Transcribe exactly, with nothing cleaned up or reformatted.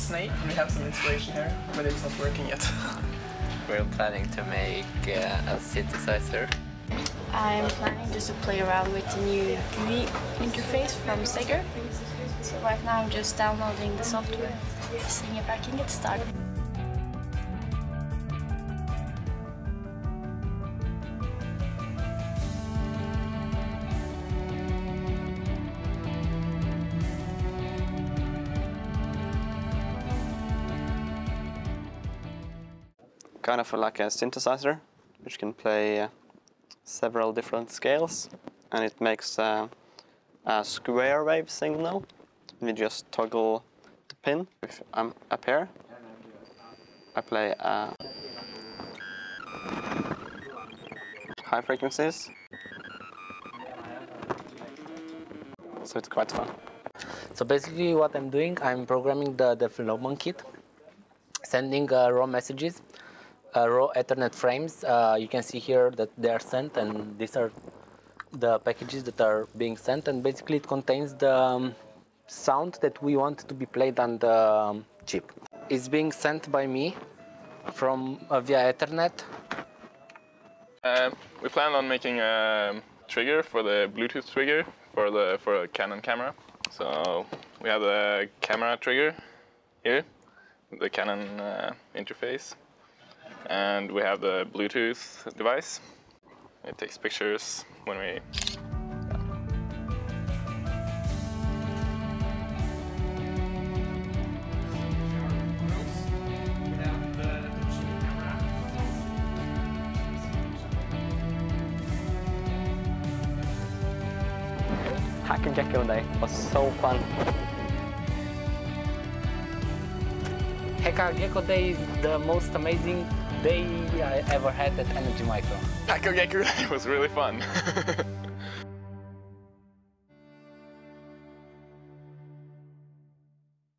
Snake, we have some inspiration here, but it's not working yet. We're planning to make uh, a synthesizer. I'm planning just to play around with the new G U I interface from Sega. So right now I'm just downloading the software, seeing if I can get started. Kind of like a synthesizer, which can play uh, several different scales, and it makes uh, a square wave signal. We just toggle the pin. If I'm up here, I play uh, high frequencies, so it's quite fun. So basically what I'm doing, I'm programming the development kit, sending uh, raw messages. Uh, raw Ethernet frames. Uh, you can see here that they are sent, and these are the packages that are being sent, and basically it contains the um, sound that we want to be played on the um, chip. It's being sent by me from uh, via Ethernet. Uh, we plan on making a trigger for the Bluetooth trigger for the for a Canon camera. So we have the camera trigger here, the Canon uh, interface. And we have the Bluetooth device. It takes pictures when we... Hack-a-Gecko day was so fun. Hack-a-Gecko day is the most amazing day I ever had at Energy Micro. Hack-a-Gecko was really fun.